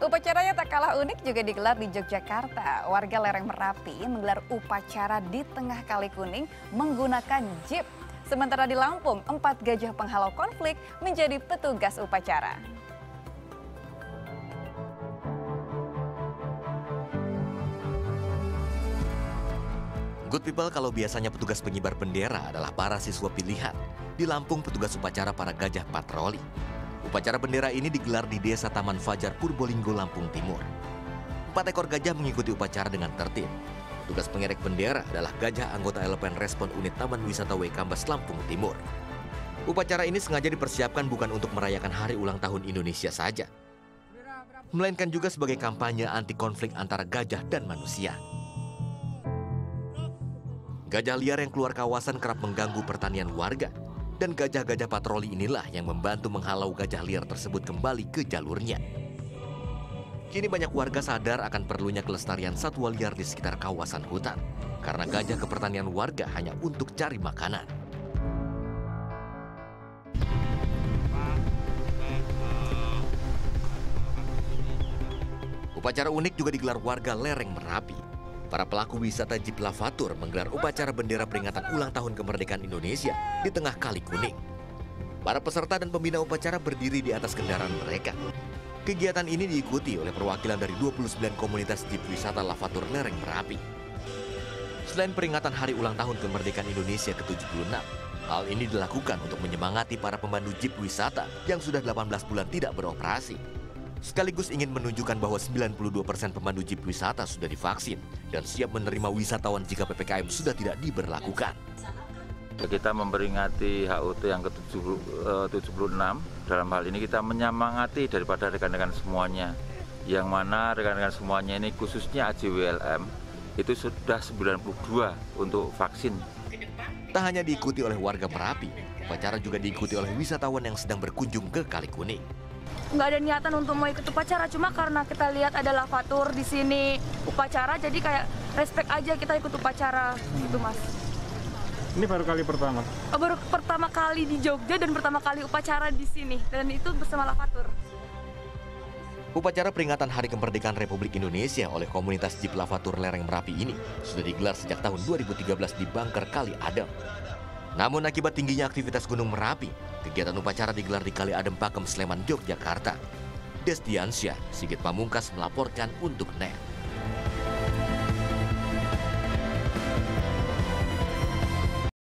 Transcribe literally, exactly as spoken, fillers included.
Upacaranya tak kalah unik juga digelar di Yogyakarta. Warga lereng Merapi menggelar upacara di tengah Kali Kuning menggunakan jeep. Sementara di Lampung, empat gajah penghalau konflik menjadi petugas upacara. Good people, kalau biasanya petugas pengibar bendera adalah para siswa pilihan. Di Lampung, petugas upacara para gajah patroli. Upacara bendera ini digelar di Desa Taman Fajar, Purbolinggo, Lampung Timur. Empat ekor gajah mengikuti upacara dengan tertib. Petugas pengerek bendera adalah gajah anggota Elephant Respon Unit Taman Wisata W Kambas Lampung Timur. Upacara ini sengaja dipersiapkan bukan untuk merayakan hari ulang tahun Indonesia saja, melainkan juga sebagai kampanye anti konflik antara gajah dan manusia. Gajah liar yang keluar kawasan kerap mengganggu pertanian warga. Dan gajah-gajah patroli inilah yang membantu menghalau gajah liar tersebut kembali ke jalurnya. Kini banyak warga sadar akan perlunya kelestarian satwa liar di sekitar kawasan hutan. Karena gajah ke pertanian warga hanya untuk cari makanan. Upacara unik juga digelar warga lereng Merapi. Para pelaku wisata jeep lavatur menggelar upacara bendera peringatan ulang tahun kemerdekaan Indonesia di tengah Kali Kuning. Para peserta dan pembina upacara berdiri di atas kendaraan mereka. Kegiatan ini diikuti oleh perwakilan dari dua puluh sembilan komunitas jeep wisata lavatur lereng Merapi. Selain peringatan hari ulang tahun kemerdekaan Indonesia ke tujuh puluh enam, hal ini dilakukan untuk menyemangati para pemandu jeep wisata yang sudah delapan belas bulan tidak beroperasi. Sekaligus ingin menunjukkan bahwa sembilan puluh dua persen pemandu jeep wisata sudah divaksin dan siap menerima wisatawan jika P P K M sudah tidak diberlakukan. Kita memperingati H U T yang ke tujuh puluh enam, dalam hal ini kita menyemangati daripada rekan-rekan semuanya. Yang mana rekan-rekan semuanya ini khususnya A J W L M itu sudah sembilan puluh dua untuk vaksin. Tak hanya diikuti oleh warga Merapi, upacara juga diikuti oleh wisatawan yang sedang berkunjung ke Kali Kuning. Nggak ada niatan untuk mau ikut upacara, cuma karena kita lihat ada lavatur di sini upacara, jadi kayak respect aja kita ikut upacara gitu, Mas. Ini baru kali pertama? Oh, baru pertama kali di Jogja dan pertama kali upacara di sini, dan itu bersama lavatur. Upacara peringatan Hari Kemerdekaan Republik Indonesia oleh komunitas jeep lavatur lereng Merapi ini sudah digelar sejak tahun dua ribu tiga belas di Bangker Kali Adem. Namun akibat tingginya aktivitas Gunung Merapi, kegiatan upacara digelar di Kali Adem Pakem, Sleman, Yogyakarta. Desdiansyah, Sigit Pamungkas melaporkan untuk N E T.